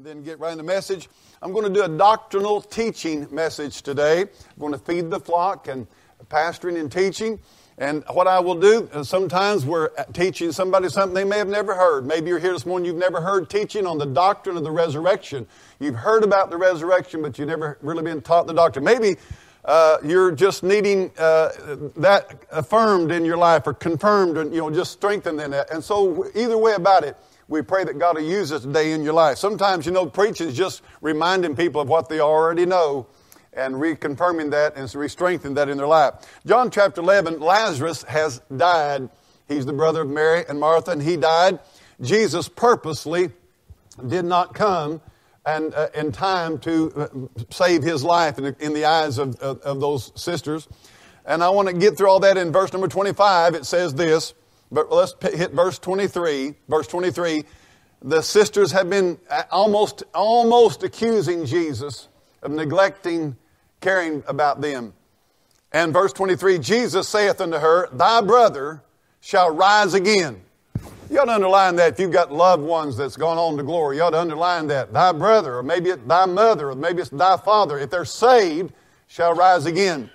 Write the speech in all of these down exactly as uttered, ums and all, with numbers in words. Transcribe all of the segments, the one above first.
and then get right into the message. I'm going to do a doctrinal teaching message today. I'm going to feed the flock and pastoring and teaching. And what I will do, sometimes we're teaching somebody something they may have never heard. Maybe you're here this morning, you've never heard teaching on the doctrine of the resurrection. You've heard about the resurrection, but you've never really been taught the doctrine. Maybe uh, you're just needing uh, that affirmed in your life or confirmed and, you know, just strengthened in that. And so either way about it, we pray that God will use it today in your life. Sometimes, you know, preaching is just reminding people of what they already know, and reconfirming that and re-strengthening that in their life. John chapter eleven, Lazarus has died. He's the brother of Mary and Martha, and he died. Jesus purposely did not come and uh, in time to uh, save his life in the, in the eyes of, of, of those sisters. And I want to get through all that in verse number twenty-five. It says this, but let's hit verse twenty-three. Verse twenty-three, the sisters have been almost, almost accusing Jesus of neglecting caring about them. And verse twenty-three, Jesus saith unto her, thy brother shall rise again. You ought to underline that if you've got loved ones that's gone on to glory. You ought to underline that. Thy brother, or maybe it's thy mother, or maybe it's thy father, if they're saved, shall rise again.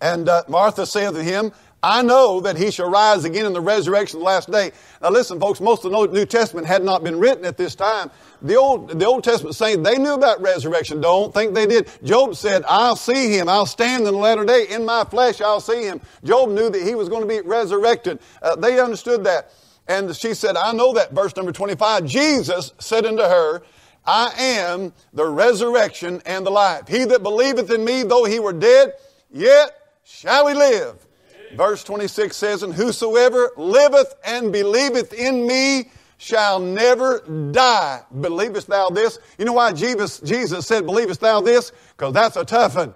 And uh, Martha saith to him, I know that he shall rise again in the resurrection of the last day. Now listen, folks, most of the New Testament had not been written at this time. The Old, the Old Testament saints, they knew about resurrection. Don't think they did. Job said, I'll see him. I'll stand in the latter day. In my flesh, I'll see him. Job knew that he was going to be resurrected. Uh, they understood that. And she said, I know that. Verse number twenty-five, Jesus said unto her, I am the resurrection and the life. He that believeth in me, though he were dead, yet shall he live. Verse twenty-six says, and whosoever liveth and believeth in me shall never die. Believest thou this? You know why Jesus, Jesus said, believest thou this? Because that's a tough one.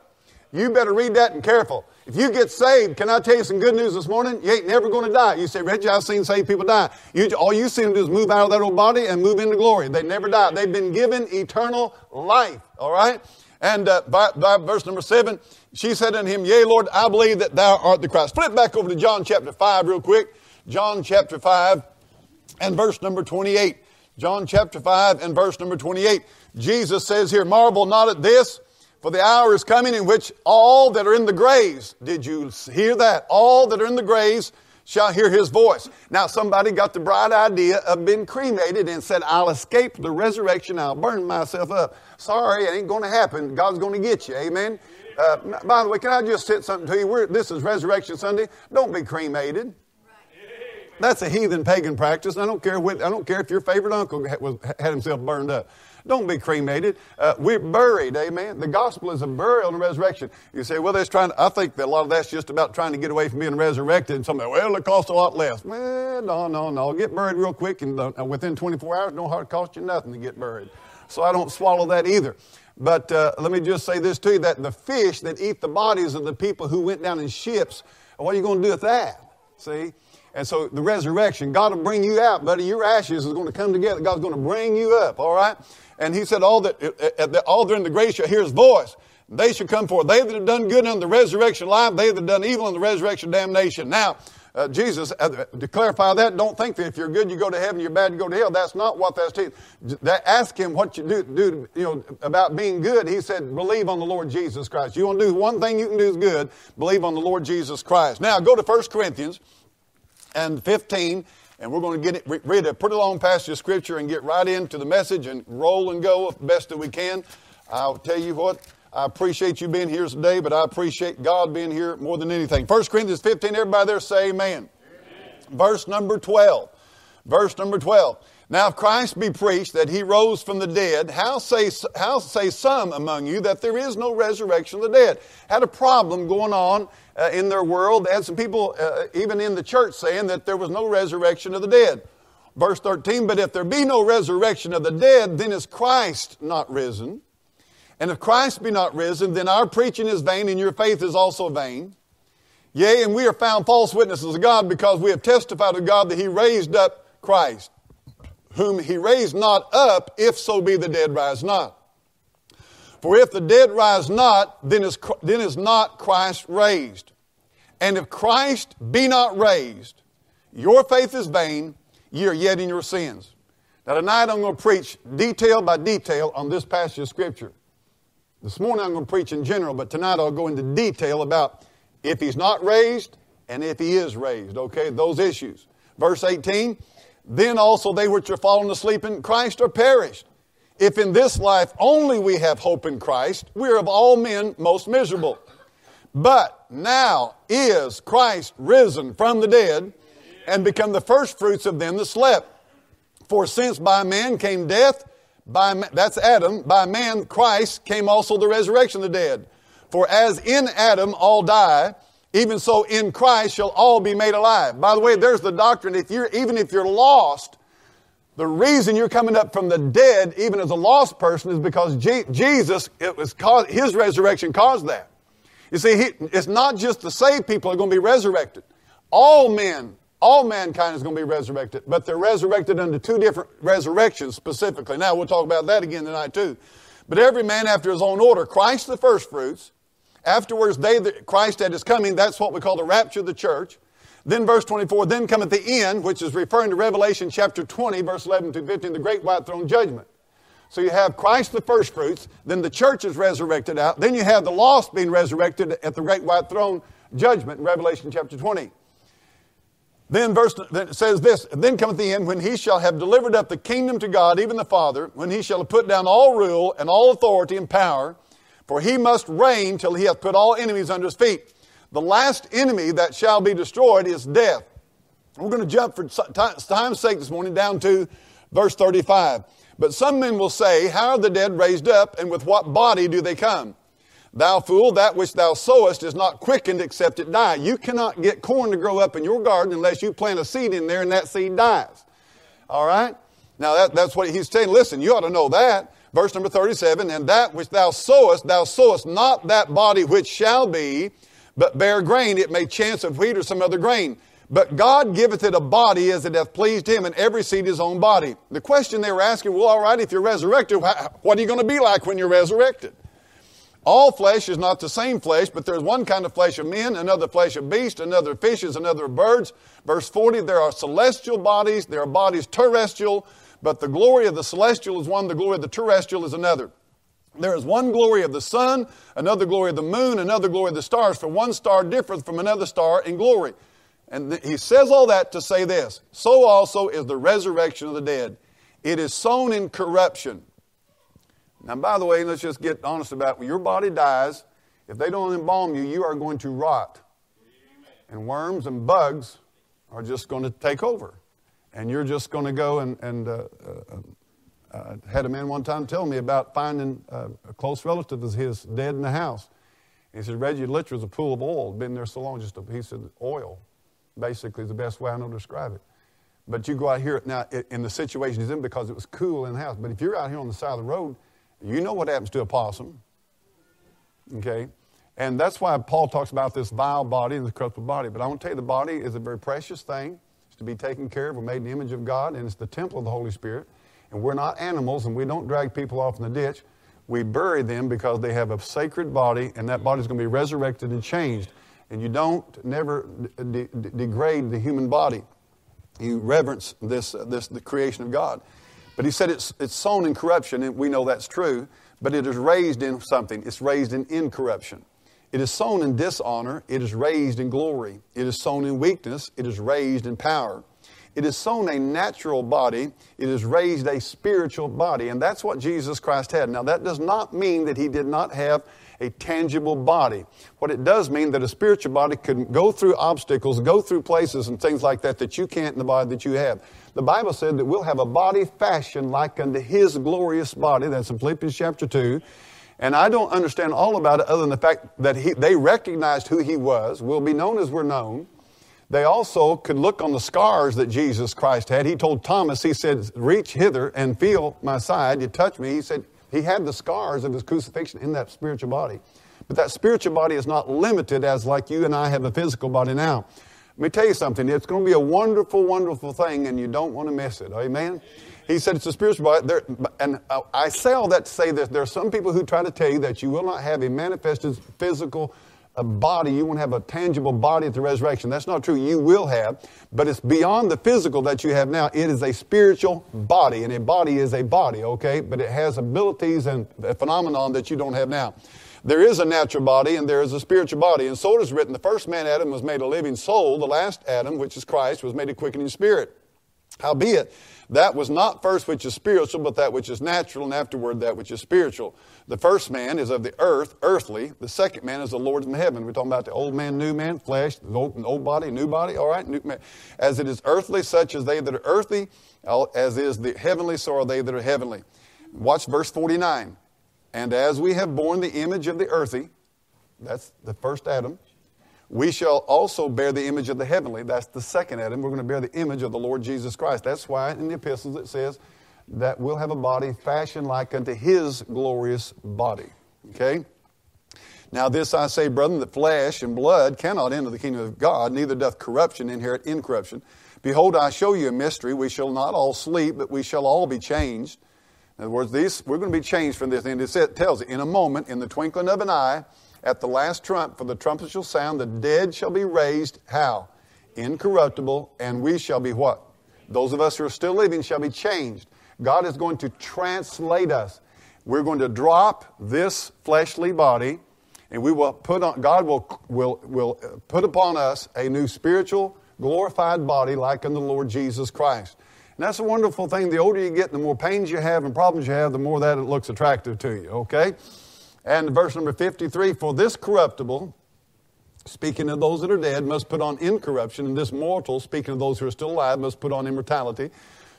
You better read that and careful. If you get saved, can I tell you some good news this morning? You ain't never going to die. You say, Reggie, I've seen saved people die. You, all you see them do is move out of that old body and move into glory. They never die. They've been given eternal life. All right? And uh, by, by verse number seven, she said unto him, yea, Lord, I believe that thou art the Christ. Flip back over to John chapter five real quick. John chapter five and verse number twenty-eight. John chapter five and verse number twenty-eight. Jesus says here, marvel not at this, for the hour is coming in which all that are in the graves, did you hear that? All that are in the graves shall hear his voice. Now somebody got the bright idea of being cremated and said, I'll escape the resurrection. I'll burn myself up. Sorry, it ain't going to happen. God's going to get you. Amen. Uh, by the way, can I just say something to you? We're, this is Resurrection Sunday. Don't be cremated. That's a heathen pagan practice. I don't care what, I don't care if your favorite uncle had, was, had himself burned up. Don't be cremated. Uh, we're buried, amen. The gospel is a burial and a resurrection. You say, well, that's trying to, I think that a lot of that's just about trying to get away from being resurrected. And somebody, well, it costs a lot less. Well, no, no, no. Get buried real quick, and uh, within twenty-four hours, no hard cost you nothing to get buried. So I don't swallow that either. But uh, let me just say this to you, that the fish that eat the bodies of the people who went down in ships, what are you going to do with that? See? And so the resurrection, God will bring you out, buddy. Your ashes is going to come together. God's going to bring you up, all right? And he said, all that all that are in the grave shall hear his voice. They shall come forth. They that have done good unto the resurrection life, they that have done evil unto the resurrection damnation. Now, uh, Jesus, uh, to clarify that, don't think that if you're good, you go to heaven, you're bad, you go to hell. That's not what that's teaching. Ask him what you do, do you know, about being good. He said, believe on the Lord Jesus Christ. You want to do one thing you can do is good. Believe on the Lord Jesus Christ. Now, go to First Corinthians. And fifteen, and we're going to get it, read a pretty long passage of Scripture and get right into the message and roll and go best that we can. I'll tell you what, I appreciate you being here today, but I appreciate God being here more than anything. First Corinthians fifteen, everybody there say amen. Amen. Verse number twelve. Verse number twelve. Now if Christ be preached that he rose from the dead, how say, how say some among you that there is no resurrection of the dead? Had a problem going on uh, in their world. They had some people uh, even in the church saying that there was no resurrection of the dead. Verse thirteen, but if there be no resurrection of the dead, then is Christ not risen? And if Christ be not risen, then our preaching is vain and your faith is also vain. Yea, and we are found false witnesses of God because we have testified of God that he raised up Christ, whom he raised not up, if so be the dead rise not. For if the dead rise not, then is, then is not Christ raised. And if Christ be not raised, your faith is vain, ye are yet in your sins. Now tonight I'm going to preach detail by detail on this passage of Scripture. This morning I'm going to preach in general, but tonight I'll go into detail about if he's not raised and if he is raised, okay, those issues. Verse eighteen, then also they which are fallen asleep in Christ are perished. If in this life only we have hope in Christ, we are of all men most miserable. But now is Christ risen from the dead and become the firstfruits of them that slept. For since by man came death, by man, that's Adam, by man Christ came also the resurrection of the dead. For as in Adam all die, even so in Christ shall all be made alive. By the way, there's the doctrine. If you're, even if you're lost, the reason you're coming up from the dead, even as a lost person, is because Je- Jesus, it was caused, his resurrection caused that. You see, he, it's not just the saved people are going to be resurrected. All men, all mankind is going to be resurrected, but they're resurrected under two different resurrections specifically. Now, we'll talk about that again tonight too. But every man after his own order, Christ the firstfruits. Afterwards, they that Christ at his coming, that's what we call the rapture of the church. Then verse twenty-four, then cometh the end, which is referring to Revelation chapter twenty, verse eleven to fifteen, the great white throne judgment. So you have Christ the firstfruits, then the church is resurrected out. Then you have the lost being resurrected at the great white throne judgment in Revelation chapter twenty. Then verse then it says this, then cometh the end, when he shall have delivered up the kingdom to God, even the Father, when he shall have put down all rule and all authority and power, for he must reign till he hath put all enemies under his feet. The last enemy that shall be destroyed is death. We're going to jump for time's sake this morning down to verse thirty-five. But some men will say, how are the dead raised up, and with what body do they come? Thou fool, that which thou sowest is not quickened except it die. You cannot get corn to grow up in your garden unless you plant a seed in there and that seed dies. All right? Now that, that's what he's saying. Listen, you ought to know that. Verse number thirty-seven, and that which thou sowest, thou sowest not that body which shall be, but bare grain, it may chance of wheat or some other grain. But God giveth it a body as it hath pleased him, and every seed his own body. The question they were asking, well, all right, if you're resurrected, what are you going to be like when you're resurrected? All flesh is not the same flesh, but there's one kind of flesh of men, another flesh of beasts, another of fishes, another of birds. Verse forty, there are celestial bodies, there are bodies terrestrial, but the glory of the celestial is one, the glory of the terrestrial is another. There is one glory of the sun, another glory of the moon, another glory of the stars, for one star differeth from another star in glory. And th- he says all that to say this, so also is the resurrection of the dead. It is sown in corruption. Now, by the way, let's just get honest about it. When your body dies, if they don't embalm you, you are going to rot. And worms and bugs are just going to take over. And you're just going to go and, and uh, uh, uh, had a man one time tell me about finding uh, a close relative of his dead in the house. And he said, Reggie, literally was a pool of oil. Been there so long, just a piece of oil. Basically, is the best way I know to describe it. But you go out here, now, in the situation he's in, because it was cool in the house. But if you're out here on the side of the road, you know what happens to a possum. Okay? And that's why Paul talks about this vile body and the corruptible body. But I want to tell you, the body is a very precious thing. To be taken care of. We're made in the image of God, and it's the temple of the Holy Spirit. And we're not animals, and we don't drag people off in the ditch. We bury them because they have a sacred body, and that body is going to be resurrected and changed. And you don't never de- de- degrade the human body. You reverence this, uh, this the creation of God. But he said it's, it's sown in corruption, and we know that's true, but it is raised in something. It's raised in incorruption. It is sown in dishonor, it is raised in glory. It is sown in weakness, it is raised in power. It is sown a natural body, it is raised a spiritual body. And that's what Jesus Christ had. Now that does not mean that he did not have a tangible body. What it does mean that a spiritual body could go through obstacles, go through places and things like that that you can't in the body that you have. The Bible said that we'll have a body fashioned like unto his glorious body. That's in Philippians chapter two. And I don't understand all about it other than the fact that he, they recognized who he was, will be known as we're known. They also could look on the scars that Jesus Christ had. He told Thomas, he said, reach hither and feel my side. You touch me. He said he had the scars of his crucifixion in that spiritual body. But that spiritual body is not limited as like you and I have a physical body now. Let me tell you something. It's going to be a wonderful, wonderful thing, and you don't want to miss it. Amen? He said it's a spiritual body. There, and I say all that to say that there are some people who try to tell you that you will not have a manifested physical a body. You won't have a tangible body at the resurrection. That's not true. You will have, but it's beyond the physical that you have now. It is a spiritual body, and a body is a body, okay? But it has abilities and a phenomenon that you don't have now. There is a natural body and there is a spiritual body. And so it is written, the first man, Adam, was made a living soul. The last Adam, which is Christ, was made a quickening spirit. Howbeit, that was not first which is spiritual, but that which is natural, and afterward that which is spiritual. The first man is of the earth, earthly. The second man is the Lord from heaven. We're talking about the old man, new man, flesh, the old, old body, new body, all right? New man. As it is earthly, such as they that are earthly, as is the heavenly, so are they that are heavenly. Watch verse forty-nine. And as we have borne the image of the earthy, that's the first Adam, we shall also bear the image of the heavenly. That's the second Adam. We're going to bear the image of the Lord Jesus Christ. That's why in the epistles it says that we'll have a body fashioned like unto his glorious body. Okay? Now this I say, brethren, that flesh and blood cannot enter the kingdom of God, neither doth corruption inherit incorruption. Behold, I show you a mystery. We shall not all sleep, but we shall all be changed. In other words, these, we're going to be changed from this. And it tells you, in a moment, in the twinkling of an eye, at the last trump, for the trumpet shall sound, the dead shall be raised, how? Incorruptible, and we shall be what? Those of us who are still living shall be changed. God is going to translate us. We're going to drop this fleshly body, and we will put on, God will, will, will put upon us a new spiritual, glorified body like unto the Lord Jesus Christ. And that's a wonderful thing. The older you get, the more pains you have and problems you have, the more that it looks attractive to you, okay? And verse number fifty-three, for this corruptible, speaking of those that are dead, must put on incorruption, and this mortal, speaking of those who are still alive, must put on immortality.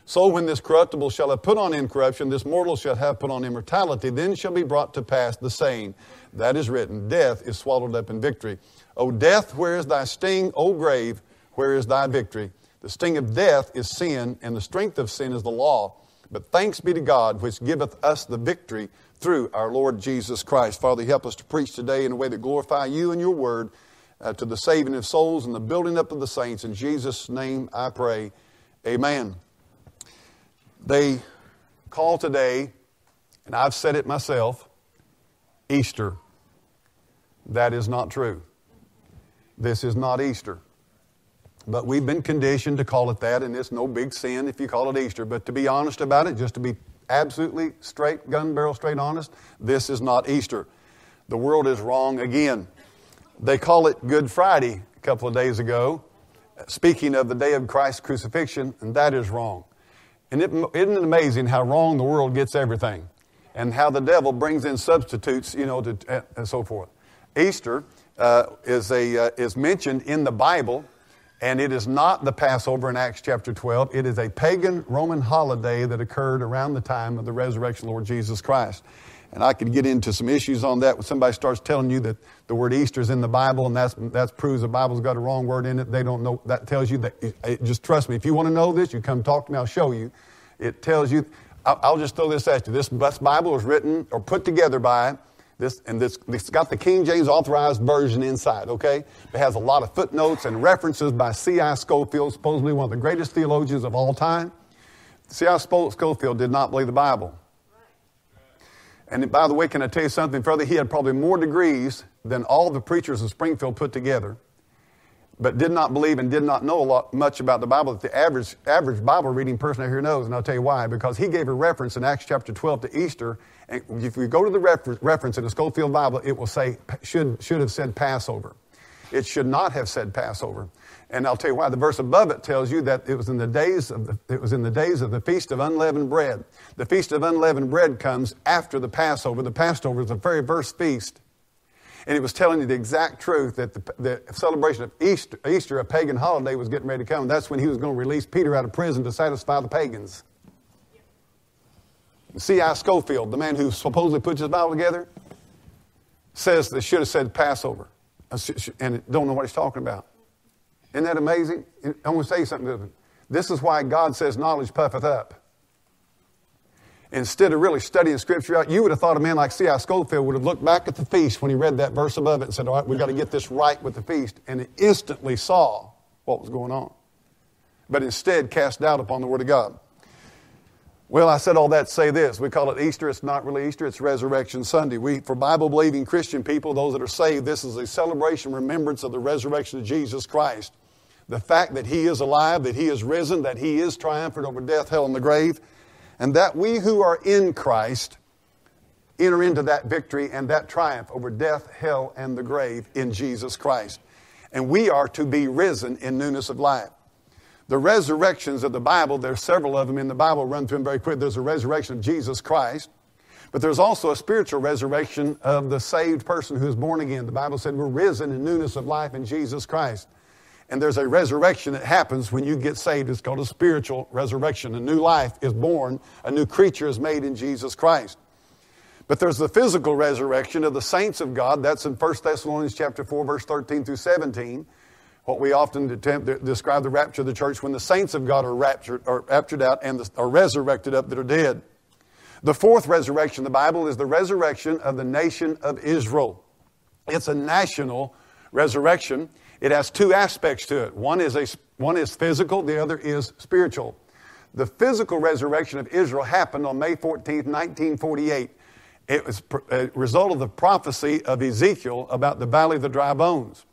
So when this corruptible shall have put on incorruption, this mortal shall have put on immortality, then shall be brought to pass the saying that is written, death is swallowed up in victory. O death, where is thy sting? O grave, where is thy victory? The sting of death is sin, and the strength of sin is the law. But thanks be to God, which giveth us the victory through our Lord Jesus Christ. Father, help us to preach today in a way that glorify you and your word uh, to the saving of souls and the building up of the saints. In Jesus' name I pray, amen. They call today, and I've said it myself, Easter. That is not true. This is not Easter. But we've been conditioned to call it that, and it's no big sin if you call it Easter. But to be honest about it, just to be absolutely straight, gun barrel straight honest, this is not Easter. The world is wrong again. They call it Good Friday a couple of days ago, speaking of the day of Christ's crucifixion, and that is wrong. And it, isn't it amazing how wrong the world gets everything, and how the devil brings in substitutes, you know, to, and so forth. Easter uh, is, a, uh, is mentioned in the Bible. And it is not the Passover in Acts chapter twelve. It is a pagan Roman holiday that occurred around the time of the resurrection of the Lord Jesus Christ. And I could get into some issues on that when somebody starts telling you that the word Easter is in the Bible, and that's, that proves the Bible's got a wrong word in it. They don't know. That tells you that, it, it, just trust me. If you want to know this, you come talk to me. I'll show you. It tells you, I'll, I'll just throw this at you. This, this Bible was written or put together by This, and this, it's got the King James Authorized Version inside, okay? It has a lot of footnotes and references by C I Scofield, supposedly one of the greatest theologians of all time. C I Scofield did not believe the Bible. And by the way, can I tell you something further? He had probably more degrees than all the preachers of Springfield put together, but did not believe and did not know a lot much about the Bible that the average, average Bible reading person out here knows. And I'll tell you why. Because he gave a reference in Acts chapter twelve to Easter. And if you go to the refer reference in the Scofield Bible, it will say, should, should have said Passover. It should not have said Passover. And I'll tell you why. The verse above it tells you that it was in the days of the, it was in the days of the Feast of Unleavened Bread. The Feast of Unleavened Bread comes after the Passover. The Passover is the very first feast. And it was telling you the exact truth that the, the celebration of Easter, Easter, a pagan holiday, was getting ready to come. That's when he was going to release Peter out of prison to satisfy the pagans. C I Scofield, the man who supposedly puts his Bible together, says they should have said Passover. And don't know what he's talking about. Isn't that amazing? I want to say something to him. This is why God says knowledge puffeth up. Instead of really studying Scripture out, you would have thought a man like C I Scofield would have looked back at the feast when he read that verse above it and said, all right, we've got to get this right with the feast, and instantly saw what was going on. But instead cast doubt upon the Word of God. Well, I said all that to say this. We call it Easter. It's not really Easter. It's Resurrection Sunday. We, for Bible-believing Christian people, those that are saved, this is a celebration, remembrance of the resurrection of Jesus Christ. The fact that He is alive, that He is risen, that He is triumphant over death, hell, and the grave, and that we who are in Christ enter into that victory and that triumph over death, hell, and the grave in Jesus Christ. And we are to be risen in newness of life. The resurrections of the Bible, there's several of them in the Bible, run through them very quick. There's a resurrection of Jesus Christ, but there's also a spiritual resurrection of the saved person who is born again. The Bible said we're risen in newness of life in Jesus Christ. And there's a resurrection that happens when you get saved. It's called a spiritual resurrection. A new life is born. A new creature is made in Jesus Christ. But there's the physical resurrection of the saints of God. That's in First Thessalonians chapter four, verse thirteen through seventeen. What we often describe the rapture of the church, when the saints of God are raptured, are raptured out and are resurrected up that are dead. The fourth resurrection in the Bible is the resurrection of the nation of Israel. It's a national resurrection. It has two aspects to it. One is, a, one is physical, the other is spiritual. The physical resurrection of Israel happened on May fourteenth, nineteen forty-eight. It was a result of the prophecy of Ezekiel about the valley of the dry bones.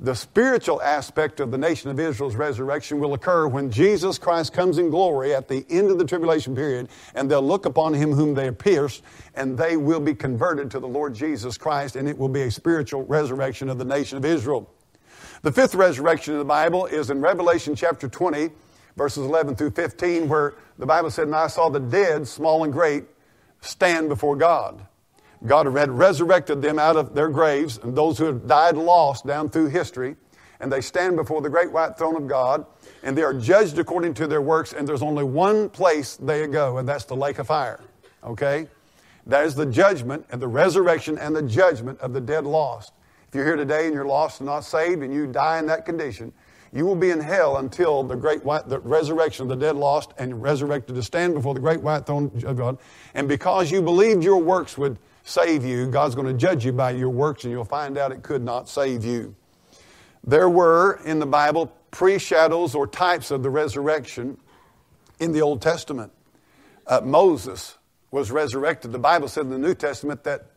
The spiritual aspect of the nation of Israel's resurrection will occur when Jesus Christ comes in glory at the end of the tribulation period, and they'll look upon Him whom they have pierced, and they will be converted to the Lord Jesus Christ, and it will be a spiritual resurrection of the nation of Israel. The fifth resurrection in the Bible is in Revelation chapter twenty, verses eleven through fifteen, where the Bible said, "And I saw the dead, small and great, stand before God." God had resurrected them out of their graves, and those who have died lost down through history, and they stand before the great white throne of God, and they are judged according to their works, and there's only one place they go, and that's the lake of fire, okay? That is the judgment and the resurrection and the judgment of the dead lost. If you're here today and you're lost and not saved and you die in that condition, you will be in hell until the great white, the resurrection of the dead lost and resurrected to stand before the great white throne of God. And because you believed your works would save you, God's going to judge you by your works, and you'll find out it could not save you. There were in the Bible pre-shadows or types of the resurrection in the Old Testament. Uh, Moses was resurrected. The Bible said in the New Testament that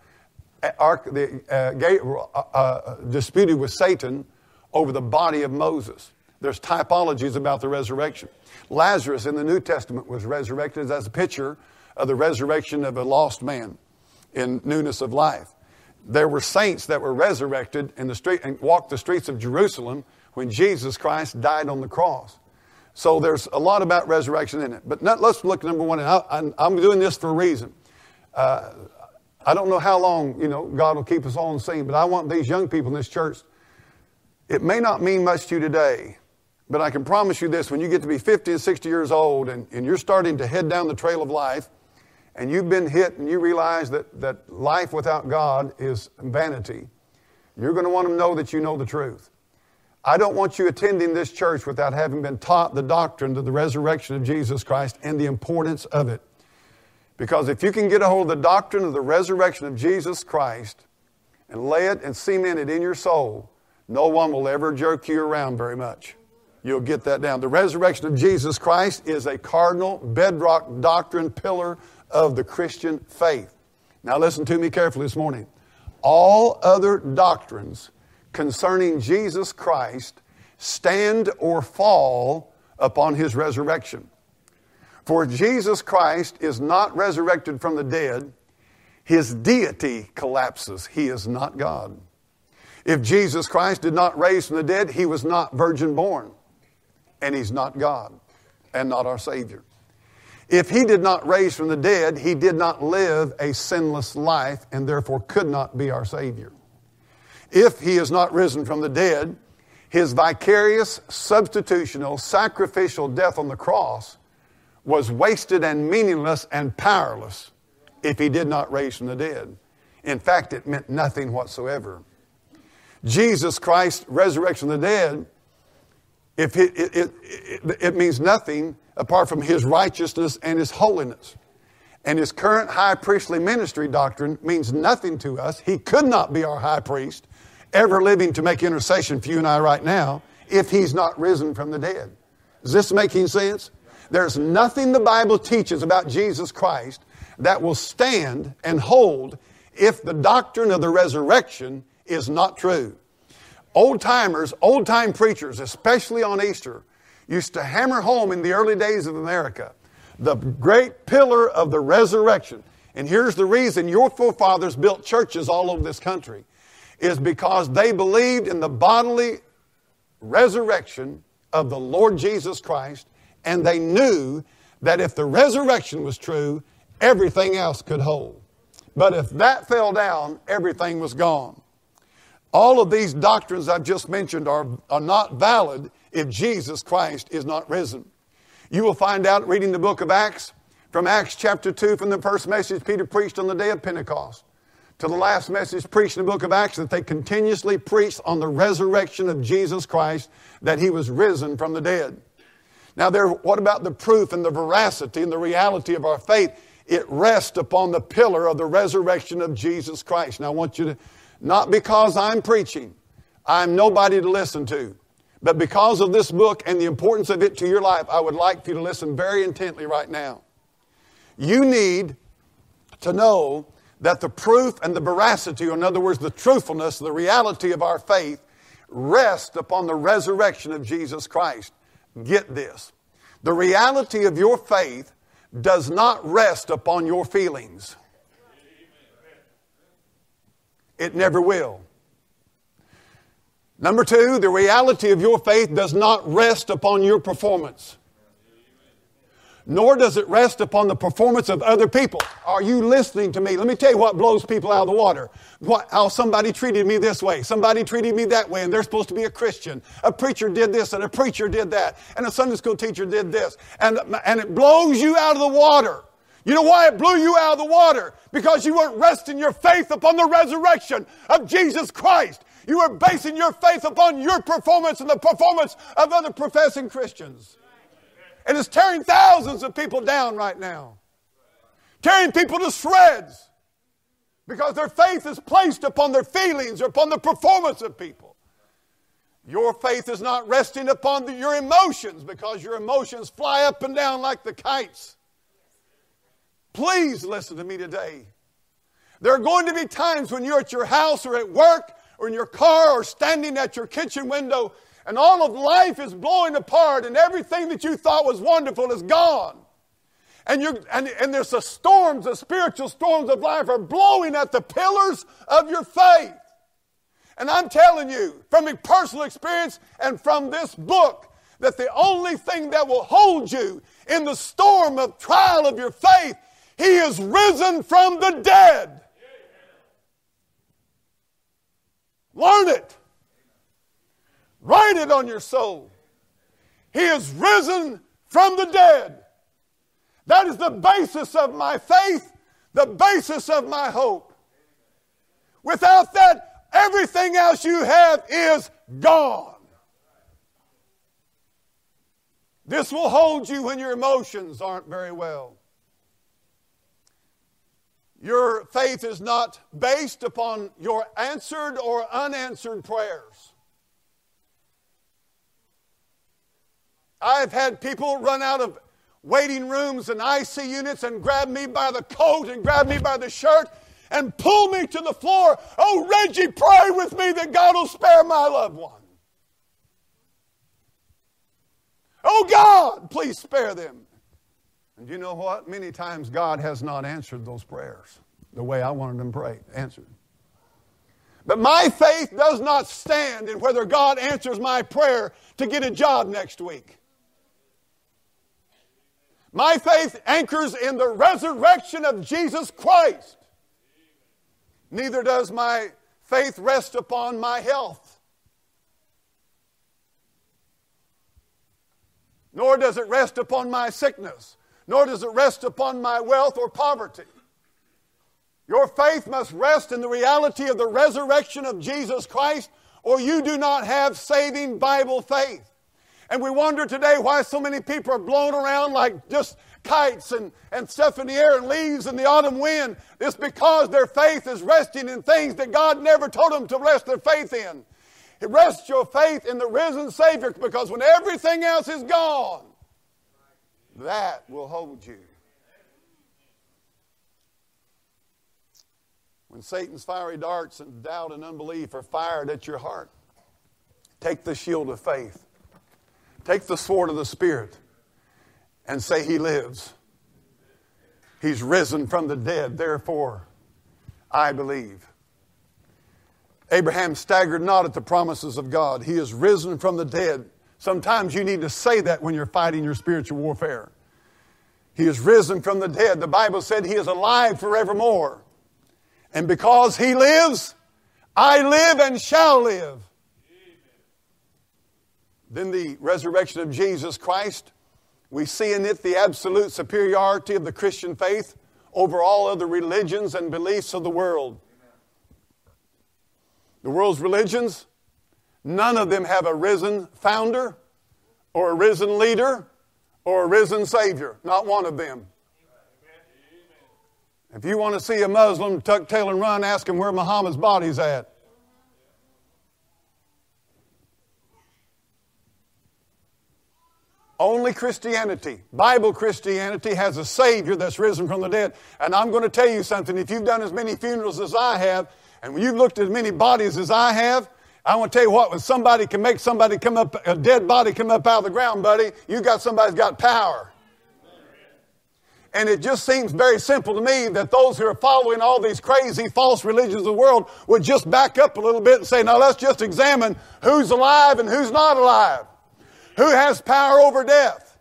Ark, the, uh, uh, disputed with Satan over the body of Moses. There's typologies about the resurrection. Lazarus in the New Testament was resurrected as a picture of the resurrection of a lost man in newness of life. There were saints that were resurrected in the street and walked the streets of Jerusalem when Jesus Christ died on the cross. So there's a lot about resurrection in it. But not, let's look at number one. And I, I'm doing this for a reason. Uh, I don't know how long, you know, God will keep us all on scene, but I want these young people in this church. It may not mean much to you today, but I can promise you this. When you get to be fifty and sixty years old and, and you're starting to head down the trail of life, and you've been hit and you realize that, that life without God is vanity, you're going to want to know that you know the truth. I don't want you attending this church without having been taught the doctrine of the resurrection of Jesus Christ and the importance of it. Because if you can get a hold of the doctrine of the resurrection of Jesus Christ and lay it and cement it in your soul, no one will ever jerk you around very much. You'll get that down. The resurrection of Jesus Christ is a cardinal, bedrock, doctrine, pillar of the Christian faith. Now listen to me carefully this morning. All other doctrines concerning Jesus Christ stand or fall upon His resurrection. For Jesus Christ is not resurrected from the dead, His deity collapses. He is not God. If Jesus Christ did not raise from the dead, He was not virgin born. And He's not God and not our Savior. If He did not raise from the dead, He did not live a sinless life and therefore could not be our Savior. If He is not risen from the dead, His vicarious, substitutional, sacrificial death on the cross was wasted and meaningless and powerless if He did not raise from the dead. In fact, it meant nothing whatsoever. Jesus Christ's resurrection of the dead, if it, it, it, it, it means nothing apart from His righteousness and His holiness. And His current high priestly ministry doctrine means nothing to us. He could not be our high priest, ever living to make intercession for you and I right now, if He's not risen from the dead. Is this making sense? There's nothing the Bible teaches about Jesus Christ that will stand and hold if the doctrine of the resurrection is not true. Old timers, old time preachers, especially on Easter, used to hammer home in the early days of America the great pillar of the resurrection. And here's the reason your forefathers built churches all over this country, is because they believed in the bodily resurrection of the Lord Jesus Christ, and they knew that if the resurrection was true, everything else could hold. But if that fell down, everything was gone. All of these doctrines I've just mentioned are, are not valid if Jesus Christ is not risen. You will find out reading the book of Acts, from Acts chapter two, from the first message Peter preached on the day of Pentecost, to the last message preached in the book of Acts, that they continuously preached on the resurrection of Jesus Christ, that he was risen from the dead. Now, there, what about the proof and the veracity and the reality of our faith? It rests upon the pillar of the resurrection of Jesus Christ. Now, I want you to, not because I'm preaching, I'm nobody to listen to, but because of this book and the importance of it to your life, I would like for you to listen very intently right now. You need to know that the proof and the veracity, or in other words, the truthfulness, the reality of our faith, rests upon the resurrection of Jesus Christ. Get this. The reality of your faith does not rest upon your feelings. It never will. Number two, the reality of your faith does not rest upon your performance. Nor does it rest upon the performance of other people. Are you listening to me? Let me tell you what blows people out of the water. What, how somebody treated me this way. Somebody treated me that way, and they're supposed to be a Christian. A preacher did this, and a preacher did that, and a Sunday school teacher did this. And, and it blows you out of the water. You know why it blew you out of the water? Because you weren't resting your faith upon the resurrection of Jesus Christ. You were basing your faith upon your performance and the performance of other professing Christians. And it's tearing thousands of people down right now. Tearing people to shreds. Because their faith is placed upon their feelings or upon the performance of people. Your faith is not resting upon the, your emotions, because your emotions fly up and down like the kites. Please listen to me today. There are going to be times when you're at your house or at work or in your car or standing at your kitchen window, and all of life is blowing apart, and everything that you thought was wonderful is gone. And, you're, and, and there's the storms, the spiritual storms of life are blowing at the pillars of your faith. And I'm telling you, from personal experience and from this book, that the only thing that will hold you in the storm of trial of your faith, he is risen from the dead. Learn it. Write it on your soul. He is risen from the dead. That is the basis of my faith, the basis of my hope. Without that, everything else you have is gone. This will hold you when your emotions aren't very well. Your faith is not based upon your answered or unanswered prayers. I've had people run out of waiting rooms and I C units and grab me by the coat and grab me by the shirt and pull me to the floor. Oh, Reggie, pray with me that God will spare my loved one. Oh, God, please spare them. And you know what? Many times God has not answered those prayers the way I wanted them prayed, answered. But my faith does not stand in whether God answers my prayer to get a job next week. My faith anchors in the resurrection of Jesus Christ. Neither does my faith rest upon my health. Nor does it rest upon my sickness. Nor does it rest upon my wealth or poverty. Your faith must rest in the reality of the resurrection of Jesus Christ, or you do not have saving Bible faith. And we wonder today why so many people are blown around like just kites and, and stuff in the air and leaves in the autumn wind. It's because their faith is resting in things that God never told them to rest their faith in. Rest your faith in the risen Savior, because when everything else is gone, that will hold you. When Satan's fiery darts and doubt and unbelief are fired at your heart, take the shield of faith. Take the sword of the Spirit and say, He lives. He's risen from the dead, therefore I believe. Abraham staggered not at the promises of God. He is risen from the dead. Sometimes you need to say that when you're fighting your spiritual warfare. He is risen from the dead. The Bible said He is alive forevermore. And because He lives, I live and shall live. Then the resurrection of Jesus Christ, we see in it the absolute superiority of the Christian faith over all other religions and beliefs of the world. The world's religions, none of them have a risen founder or a risen leader or a risen Savior. Not one of them. If you want to see a Muslim tuck tail and run, ask him where Muhammad's body's at. Only Christianity, Bible Christianity, has a Savior that's risen from the dead. And I'm going to tell you something. If you've done as many funerals as I have, and when you've looked at as many bodies as I have, I want to tell you what, when somebody can make somebody come up, a dead body come up out of the ground, buddy, you got somebody's got power. And it just seems very simple to me that those who are following all these crazy false religions of the world would just back up a little bit and say, now let's just examine who's alive and who's not alive. Who has power over death?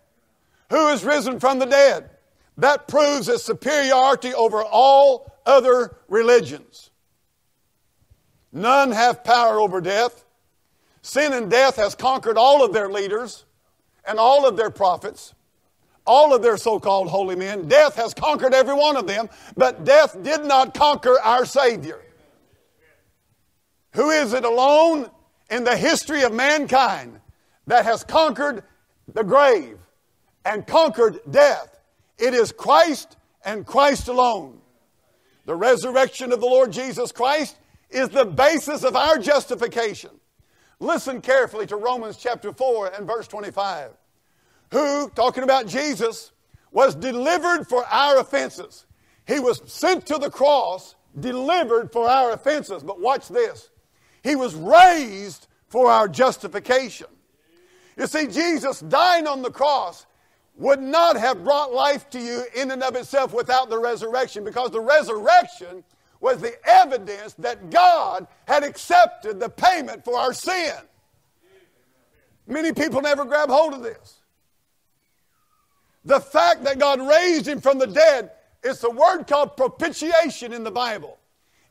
Who is risen from the dead? That proves its superiority over all other religions. None have power over death. Sin and death has conquered all of their leaders and all of their prophets, all of their so-called holy men. Death has conquered every one of them, but death did not conquer our Savior. Who is it alone in the history of mankind that has conquered the grave and conquered death? It is Christ and Christ alone. The resurrection of the Lord Jesus Christ is the basis of our justification. Listen carefully to Romans chapter four and verse twenty-five. Who, talking about Jesus, was delivered for our offenses. He was sent to the cross, delivered for our offenses. But watch this. He was raised for our justification. You see, Jesus dying on the cross would not have brought life to you in and of itself without the resurrection, because the resurrection was the evidence that God had accepted the payment for our sin. Many people never grab hold of this. The fact that God raised Him from the dead is a word called propitiation in the Bible.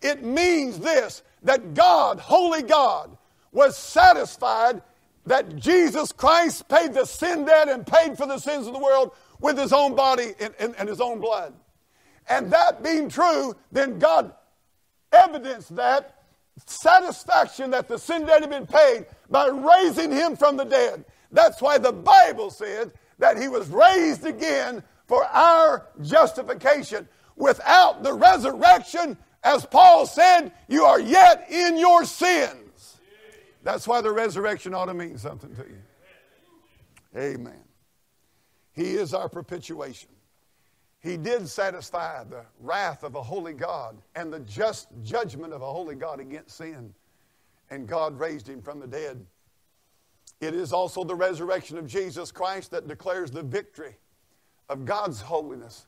It means this, that God, holy God, was satisfied that Jesus Christ paid the sin debt and paid for the sins of the world with His own body and, and, and His own blood. And that being true, then God evidenced that satisfaction that the sin debt had been paid by raising Him from the dead. That's why the Bible said that He was raised again for our justification. Without the resurrection, as Paul said, you are yet in your sin. That's why the resurrection ought to mean something to you. Amen. He is our propitiation. He did satisfy the wrath of a holy God and the just judgment of a holy God against sin. And God raised Him from the dead. It is also the resurrection of Jesus Christ that declares the victory of God's holiness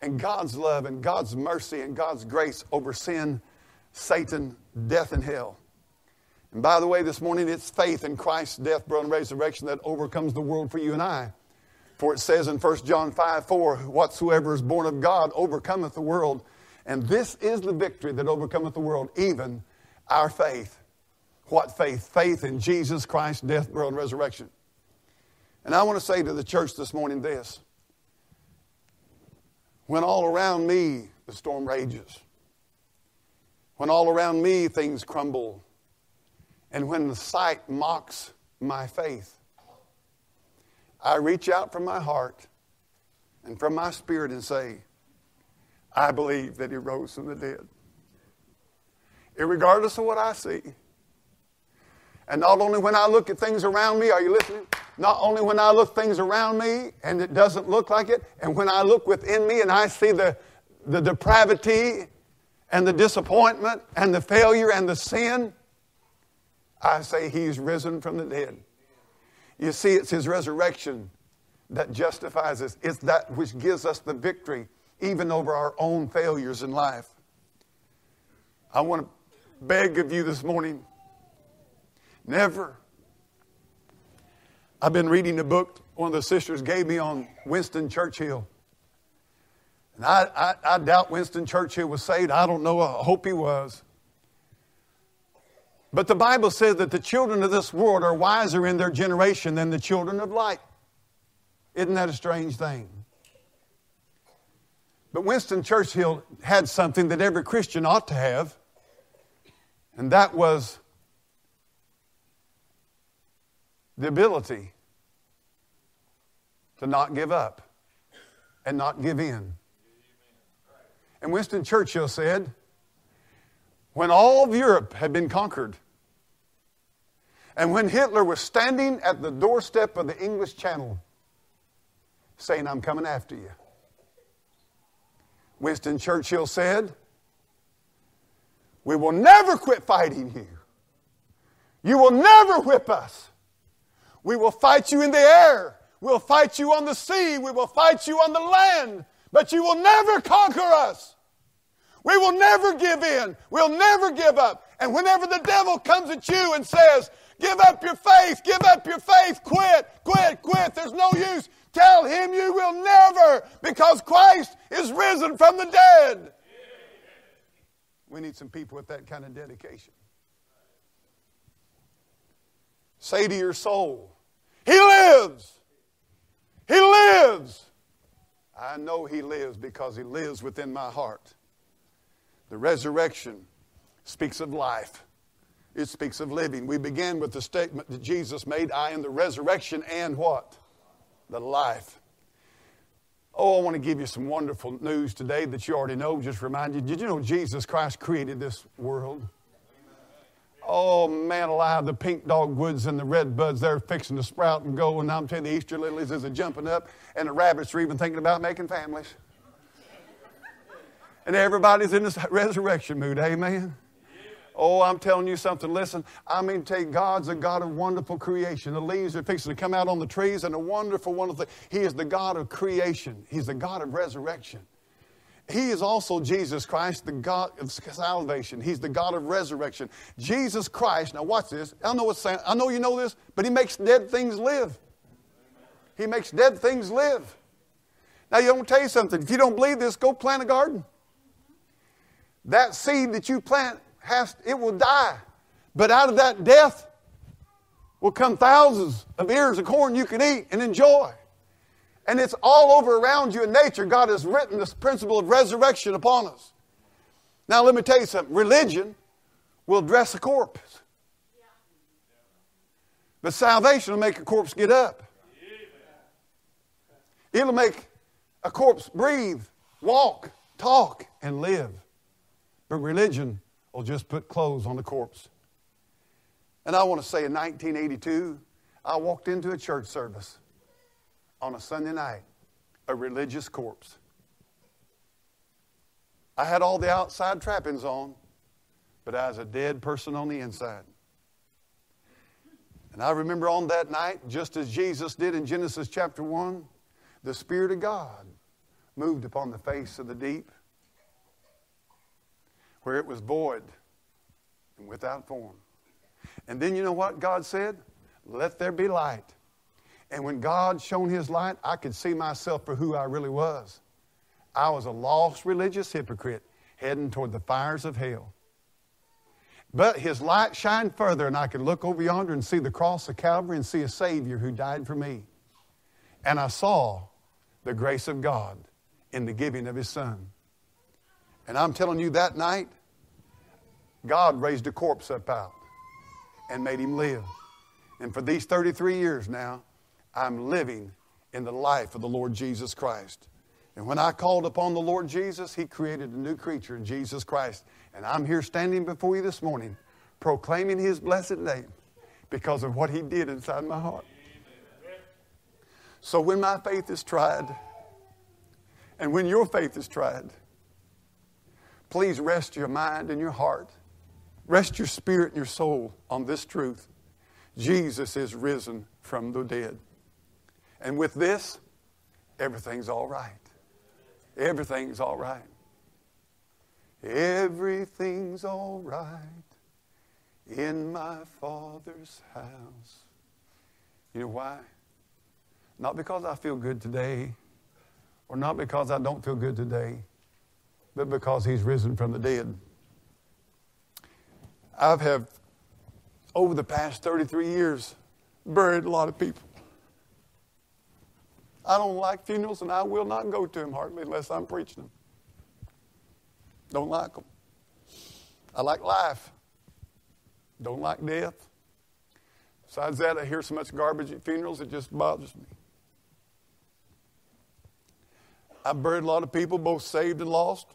and God's love and God's mercy and God's grace over sin, Satan, death, and hell. And by the way, this morning, it's faith in Christ's death, burial, and resurrection that overcomes the world for you and I. For it says in First John five four, whatsoever is born of God overcometh the world. And this is the victory that overcometh the world, even our faith. What faith? Faith in Jesus Christ's death, burial, and resurrection. And I want to say to the church this morning this. When all around me the storm rages, when all around me things crumble, and when the sight mocks my faith, I reach out from my heart and from my spirit and say, I believe that He rose from the dead. Irregardless of what I see. And not only when I look at things around me, are you listening? Not only when I look things around me and it doesn't look like it, and when I look within me and I see the, the depravity and the disappointment and the failure and the sin, I say he's risen from the dead. You see, it's his resurrection that justifies us. It's that which gives us the victory even over our own failures in life. I want to beg of you this morning, never. I've been reading a book one of the sisters gave me on Winston Churchill. And I, I, I doubt Winston Churchill was saved. I don't know. I hope he was. But the Bible says that the children of this world are wiser in their generation than the children of light. Isn't that a strange thing? But Winston Churchill had something that every Christian ought to have, and that was the ability to not give up and not give in. And Winston Churchill said, when all of Europe had been conquered, and when Hitler was standing at the doorstep of the English Channel saying, I'm coming after you, Winston Churchill said, we will never quit fighting you. You will never whip us. We will fight you in the air. We'll fight you on the sea. We will fight you on the land. But you will never conquer us. We will never give in. We'll never give up. And whenever the devil comes at you and says, give up your faith, give up your faith, quit, quit, quit, there's no use, tell him you will never, because Christ is risen from the dead. We need some people with that kind of dedication. Say to your soul, he lives. He lives. I know he lives because he lives within my heart. The resurrection speaks of life. It speaks of living. We began with the statement that Jesus made, I am the resurrection and what? The life. Oh, I want to give you some wonderful news today that you already know. Just remind you, did you know Jesus Christ created this world? Oh, man alive, the pink dogwoods and the red buds, they're fixing to sprout and go. And I'm telling you, the Easter lilies is a jumping up, and the rabbits are even thinking about making families. And everybody's in this resurrection mood, amen? Oh, I'm telling you something. Listen, I mean, take God's a God of wonderful creation. The leaves are fixing to come out on the trees and a wonderful, wonderful thing. He is the God of creation. He's the God of resurrection. He is also Jesus Christ, the God of salvation. He's the God of resurrection. Jesus Christ, now watch this. I know, it's, I know you know this, but he makes dead things live. He makes dead things live. Now, I'm going to tell you something. If you don't believe this, go plant a garden. That seed that you plant, has, it will die. But out of that death will come thousands of ears of corn you can eat and enjoy. And it's all over around you in nature. God has written this principle of resurrection upon us. Now let me tell you something. Religion will dress a corpse. But salvation will make a corpse get up. It'll make a corpse breathe, walk, talk, and live. But religion will just put clothes on the corpse. And I want to say in nineteen eighty-two, I walked into a church service on a Sunday night, a religious corpse. I had all the outside trappings on, but I was a dead person on the inside. And I remember on that night, just as Jesus did in Genesis chapter one, the Spirit of God moved upon the face of the deep, where it was void and without form. And then you know what God said? Let there be light. And when God shone his light, I could see myself for who I really was. I was a lost religious hypocrite heading toward the fires of hell. But his light shined further, and I could look over yonder and see the cross of Calvary and see a Savior who died for me. And I saw the grace of God in the giving of his Son. And I'm telling you, that night, God raised a corpse up out and made him live. And for these thirty-three years now, I'm living in the life of the Lord Jesus Christ. And when I called upon the Lord Jesus, he created a new creature in Jesus Christ. And I'm here standing before you this morning, proclaiming his blessed name because of what he did inside my heart. So when my faith is tried, and when your faith is tried, please rest your mind and your heart. Rest your spirit and your soul on this truth. Jesus is risen from the dead. And with this, everything's all right. Everything's all right. Everything's all right in my Father's house. You know why? Not because I feel good today, or not because I don't feel good today, but because He's risen from the dead. I've have, over the past thirty-three years, buried a lot of people. I don't like funerals, and I will not go to them hardly unless I'm preaching them. Don't like them. I like life. Don't like death. Besides that, I hear so much garbage at funerals, it just bothers me. I buried a lot of people, both saved and lost.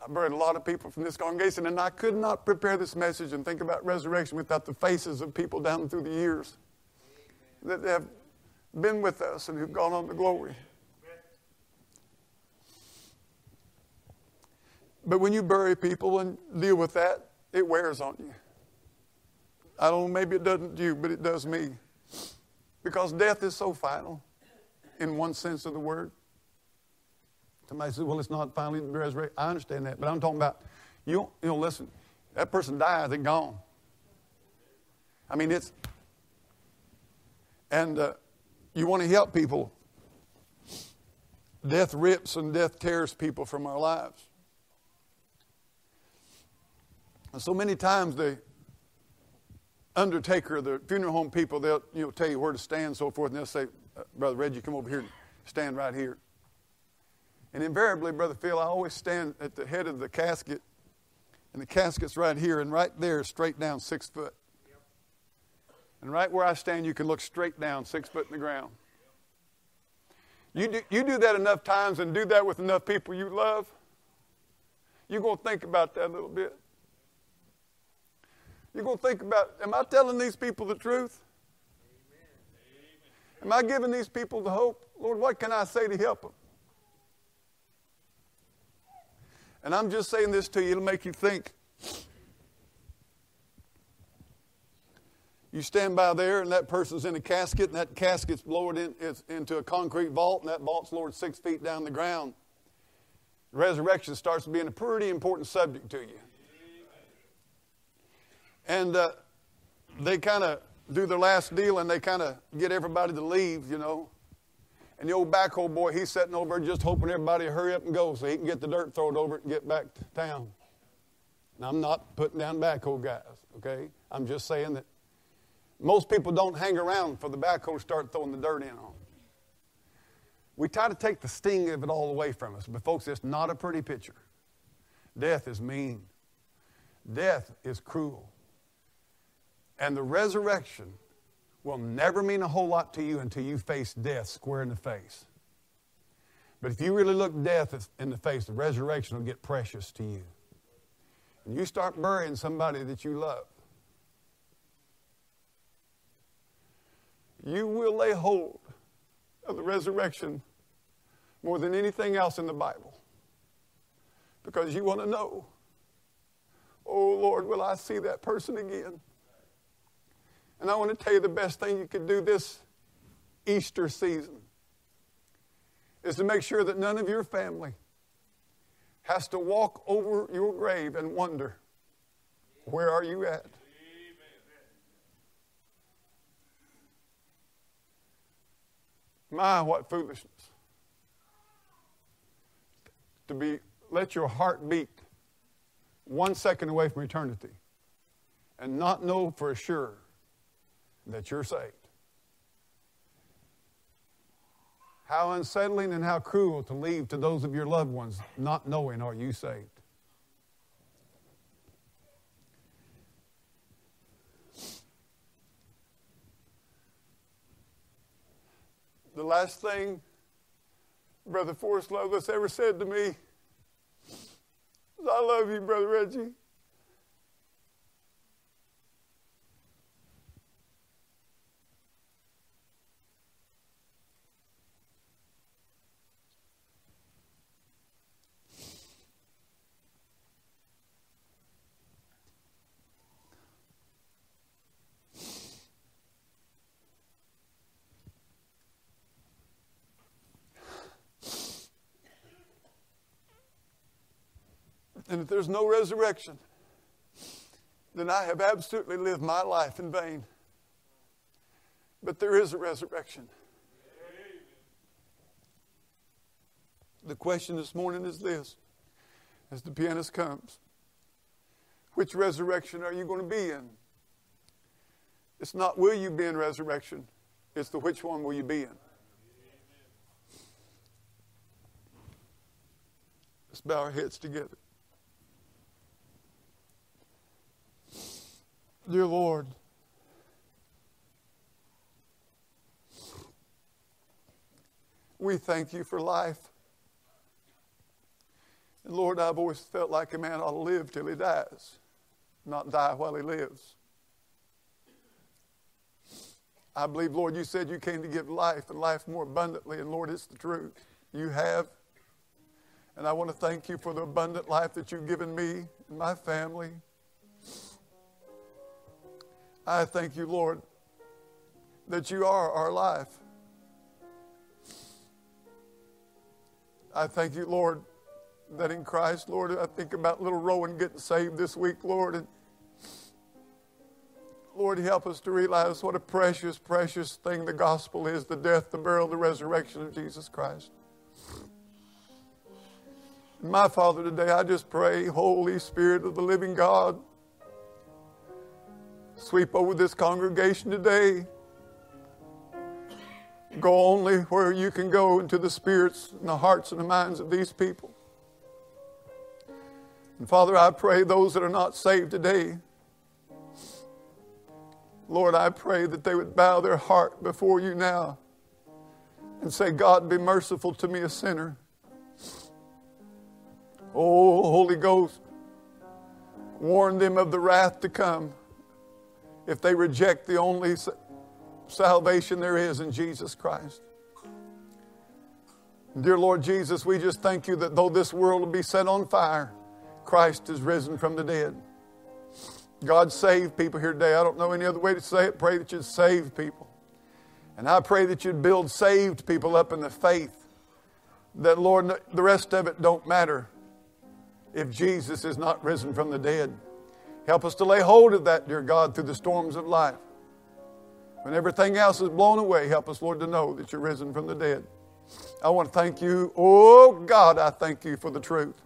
I buried a lot of people from this congregation, and I could not prepare this message and think about resurrection without the faces of people down through the years that have been with us and who've gone on to glory. But when you bury people and deal with that, it wears on you. I don't know, maybe it doesn't you, but it does me. Because death is so final, in one sense of the word. Somebody says, well, it's not finally resurrected. I understand that, but I'm talking about, you don't, you know, listen, that person dies, they're gone. I mean, it's, and uh, you want to help people. Death rips and death tears people from our lives. And so many times the undertaker, the funeral home people, they'll you know, tell you where to stand and so forth, and they'll say, Brother Reggie, come over here and stand right here. And invariably, Brother Phil, I always stand at the head of the casket, and the casket's right here, and right there is straight down six foot. Yep. And right where I stand, you can look straight down six foot in the ground. Yep. You, do, you do that enough times and do that with enough people you love, you're going to think about that a little bit. You're going to think about, am I telling these people the truth? Amen. Am I giving these people the hope? Lord, what can I say to help them? And I'm just saying this to you, it'll make you think. You stand by there and that person's in a casket and that casket's lowered in, it's into a concrete vault and that vault's lowered six feet down the ground. Resurrection starts being a pretty important subject to you. And uh, they kind of do their last deal and they kind of get everybody to leave, you know. And the old backhoe boy, he's sitting over just hoping everybody hurry up and go so he can get the dirt thrown over it and get back to town. And I'm not putting down backhoe guys, okay? I'm just saying that most people don't hang around for the backhoe to start throwing the dirt in on them. We try to take the sting of it all away from us, but folks, it's not a pretty picture. Death is mean. Death is cruel. And the resurrection will never mean a whole lot to you until you face death square in the face. But if you really look death in the face, the resurrection will get precious to you. And you start burying somebody that you love. You will lay hold of the resurrection more than anything else in the Bible. Because you want to know, oh Lord, will I see that person again? And I want to tell you the best thing you could do this Easter season is to make sure that none of your family has to walk over your grave and wonder, where are you at? Amen. My, what foolishness. To be, let your heart beat one second away from eternity and not know for sure that you're saved. How unsettling and how cruel to leave to those of your loved ones not knowing, are you saved? The last thing Brother Forrest Lovas ever said to me was, I love you, Brother Reggie. and if there's no resurrection, then I have absolutely lived my life in vain. But there is a resurrection. The question this morning is this, as the pianist comes, which resurrection are you going to be in? It's not will you be in resurrection, it's the which one will you be in. Let's bow our heads together. Dear Lord, we thank you for life. And Lord, I've always felt like a man ought to live till he dies, not die while he lives. I believe, Lord, you said you came to give life and life more abundantly. And Lord, it's the truth. You have. And I want to thank you for the abundant life that you've given me and my family. I thank you, Lord, that you are our life. I thank you, Lord, that in Christ, Lord, I think about little Rowan getting saved this week, Lord. And Lord, help us to realize what a precious, precious thing the gospel is, the death, the burial, the resurrection of Jesus Christ. And my Father, today I just pray, Holy Spirit of the living God, sweep over this congregation today. Go only where you can go into the spirits and the hearts and the minds of these people. And Father, I pray those that are not saved today, Lord, I pray that they would bow their heart before you now and say, God, be merciful to me, a sinner. Oh, Holy Ghost, warn them of the wrath to come if they reject the only salvation there is in Jesus Christ. Dear Lord Jesus, we just thank you that though this world will be set on fire, Christ is risen from the dead. God, save people here today. I don't know any other way to say it. Pray that you'd save people. And I pray that you'd build saved people up in the faith. That, Lord, the rest of it don't matter if Jesus is not risen from the dead. Help us to lay hold of that, dear God, through the storms of life. When everything else is blown away, help us, Lord, to know that you're risen from the dead. I want to thank you. Oh, God, I thank you for the truth.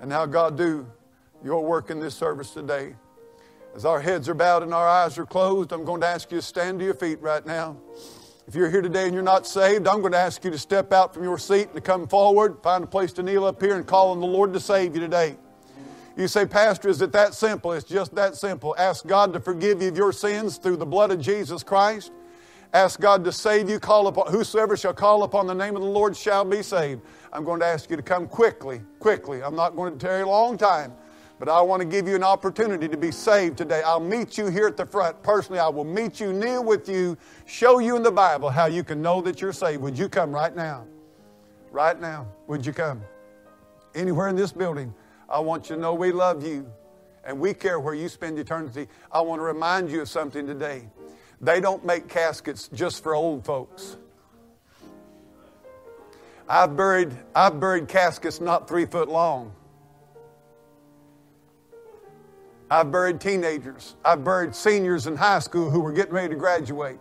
And now, God, do your work in this service today. As our heads are bowed and our eyes are closed, I'm going to ask you to stand to your feet right now. If you're here today and you're not saved, I'm going to ask you to step out from your seat and to come forward, find a place to kneel up here and call on the Lord to save you today. You say, Pastor, is it that simple? It's just that simple. Ask God to forgive you of your sins through the blood of Jesus Christ. Ask God to save you. Call upon whosoever shall call upon the name of the Lord shall be saved. I'm going to ask you to come quickly, quickly. I'm not going to tarry a long time, but I want to give you an opportunity to be saved today. I'll meet you here at the front. Personally, I will meet you, kneel with you, show you in the Bible how you can know that you're saved. Would you come right now? Right now, would you come? Anywhere in this building, I want you to know we love you and we care where you spend eternity. I want to remind you of something today. They don't make caskets just for old folks. I've buried, I've buried caskets not three foot long. I've buried teenagers. I've buried seniors in high school who were getting ready to graduate.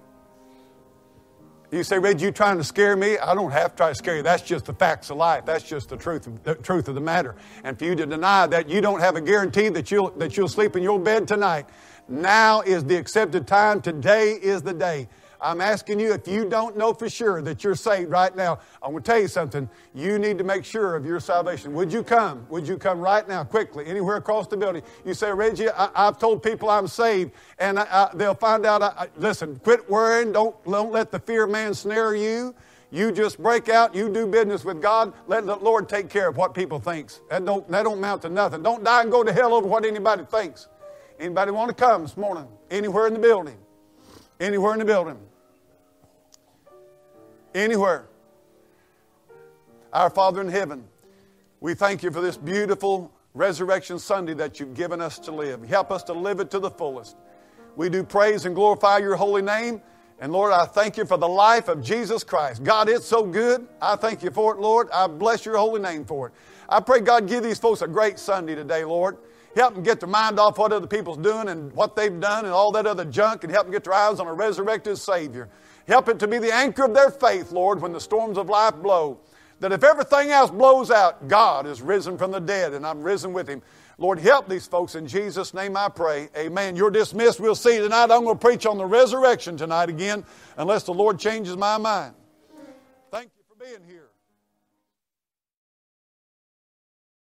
You say, Red, you trying to scare me? I don't have to try to scare you. That's just the facts of life. That's just the truth of the, truth of the matter. And for you to deny that, you don't have a guarantee that you'll, that you'll sleep in your bed tonight. Now is the accepted time. Today is the day. I'm asking you, if you don't know for sure that you're saved right now, I'm going to tell you something. You need to make sure of your salvation. Would you come? Would you come right now, quickly, anywhere across the building? You say, Reggie, I, I've told people I'm saved, and I, I, they'll find out. I, I, listen, quit worrying. Don't, don't let the fear of man snare you. You just break out. You do business with God. Let the Lord take care of what people think. That don't, that don't amount to nothing. Don't die and go to hell over what anybody thinks. Anybody want to come this morning? Anywhere in the building. Anywhere in the building. Anywhere. Our Father in heaven, we thank you for this beautiful Resurrection Sunday that you've given us to live. Help us to live it to the fullest. We do praise and glorify your holy name. And Lord, I thank you for the life of Jesus Christ. God, it's so good. I thank you for it, Lord. I bless your holy name for it. I pray God give these folks a great Sunday today, Lord. Help them get their mind off what other people's doing and what they've done and all that other junk, and help them get their eyes on a resurrected Savior. Help it to be the anchor of their faith, Lord, when the storms of life blow. That if everything else blows out, God is risen from the dead, and I'm risen with Him. Lord, help these folks. In Jesus' name I pray. Amen. You're dismissed. We'll see you tonight. I'm going to preach on the resurrection tonight again, unless the Lord changes my mind. Thank you for being here.